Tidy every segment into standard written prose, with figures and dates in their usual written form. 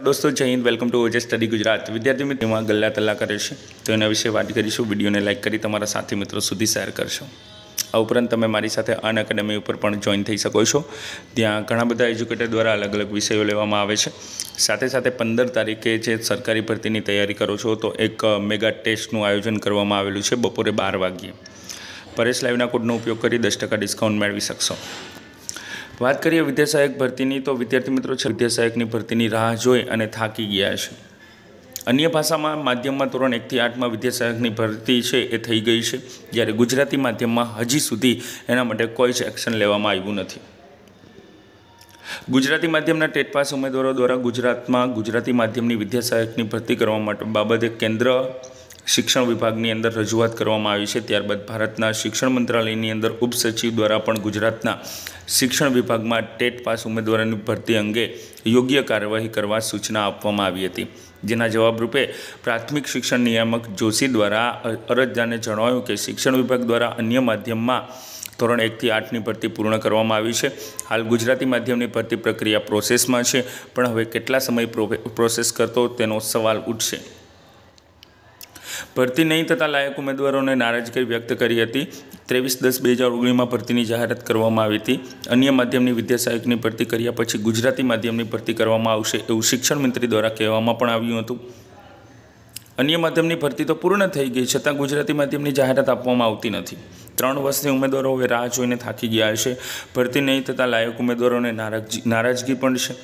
दोस्तों जय हिंद, welcome to Ojas study Gujarat. विद्यार्थी मित्रों में गल्ला तल्ला करे छे तो एना विषे बात करीशुं। विडियो ने लाइक करी तमारा साथी मित्रों सुधी शेर करशो। आ उपरांत तमे मारी साथे अन अकेडमी पर पण जॉइन थई शको छो। त्यां घणा बधा एज्युकेटर द्वारा अलग अलग विषयों लेवामां आवे छे। साथे साथे 15 तारीखे जे सरकारी भरतीनी तैयारी करो छो तो एक मेगा टेस्टनुं आयोजन करवामां आवेलुं छे। बपोरे 12 वाग्ये परेश लाइवना कोडनो उपयोग करी 10% डिस्काउंट मेळवी शकशो। बात करिए विद्या सहायक भर्ती तो विद्यार्थी मित्रों विद्या सहायकनी भर्ती राह जोई अने थाकी गया है। अन्य भाषा में माध्यम में धोरण 1 થી 8 में विद्या सहायकनी भर्ती है ये थी गई है, जयरे गुजराती माध्यम में हजी सुधी एना माटे कोई ज एक्शन लेवामां आव्युं नथी। गुजराती माध्यमना टेट पास उम्मीदवारों द्वारा गुजरात में गुजराती माध्यमनी विद्या सहायकनी भर्ती करवा माटे बाबते केन्द्र शिक्षण विभागनी अंदर रजूआत करवामां आवी छे। त्यारबाद भारतना शिक्षण मंत्रालयनी अंदर उपसचिव द्वारा पण गुजरातना शिक्षण विभाग में टेट पास उम्मीदवारोनी भर्ती अंगे योग्य कार्यवाही करवा सूचना आपवामां आवी हती, जेना जवाबरूपे प्राथमिक शिक्षण नियामक जोशी द्वारा अरजदारने जणाव्युं के शिक्षण विभाग द्वारा अन्य माध्यम में ધોરણ 1 થી 8ની ભરતી પૂર્ણ કરવામાં આવી છે। હાલ ગુજરાતી માધ્યમની ભરતી પ્રક્રિયા પ્રોસેસમાં છે, પણ હવે કેટલા સમય પ્રોસેસ કરતો તેનો સવાલ ઉઠશે। ભરતી નહીં થતાં લાયક ઉમેદવારોને નારાજગી વ્યક્ત કરી હતી। 23/10/2019માં ભરતીની જાહેરાત કરવામાં આવી હતી। અન્ય માધ્યમની વિદ્યા સહાયકની ભરતી કર્યા પછી ગુજરાતી માધ્યમની ભરતી કરવામાં આવશે એવું શિક્ષણ મંત્રી દ્વારા કહેવામાં પણ આવ્યું હતું। અન્ય માધ્યમની ભરતી તો પૂર્ણ થઈ ગઈ છતાં ગુજરાતી માધ્યમની જાહેરાત આપવામાં આવતી નથી। 3 વર્ષની ઉમેદવારો હવે રાહ જોઈને થાકી ગયા છે। ભરતી નહીં થતાં લાયક ઉમેદવારોને નારાજગી પણ છે,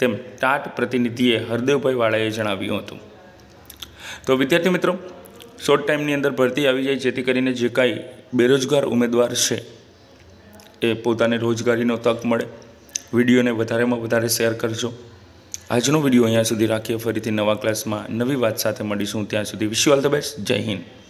તેમ ટાટ પ્રતિનિધિએ હરદેવભાઈ વાળાએ જણાવ્યું હતું। તો વિદ્યાર્થી મિત્રો, શોર્ટ ટાઈમની અંદર ભરતી આવી જાય જેથી કરીને જે કાંઈ બેરોજગાર ઉમેદવાર છે એ પોતાને રોજગારીનો તક મળે। વિડીયોને વધારેમાં વધારે શેર કરજો। આજનો વિડીયો અહીંયા સુધી રાખીએ। ફરીથી નવા ક્લાસમાં નવી વાત સાથે મળીશું। ત્યાં સુધી wish you all the best. જય હિન્દ।